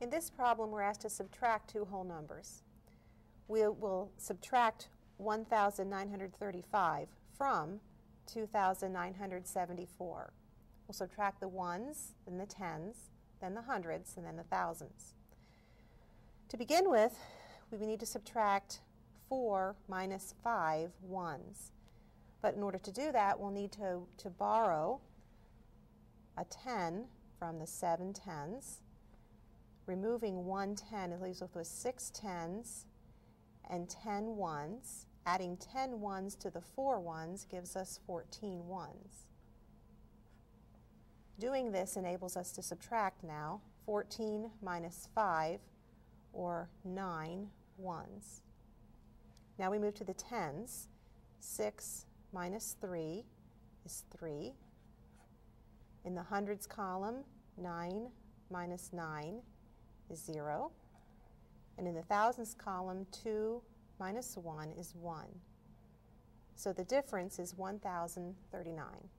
In this problem, we're asked to subtract two whole numbers. We will subtract 1,935 from 2,974. We'll subtract the ones, then the tens, then the hundreds, and then the thousands. To begin with, we need to subtract 4 minus 5 ones. But in order to do that, we'll need to borrow a 10 from the 7 tens. Removing 1 10, it leaves us with 6 tens and 10 ones. Adding 10 ones to the 4 ones gives us 14 ones. Doing this enables us to subtract now 14 minus 5, or 9 ones. Now we move to the tens. 6 minus 3 is 3. In the hundreds column, 9 minus 9 is 0. And in the thousands column, 2 minus 1 is 1. So the difference is 1,039.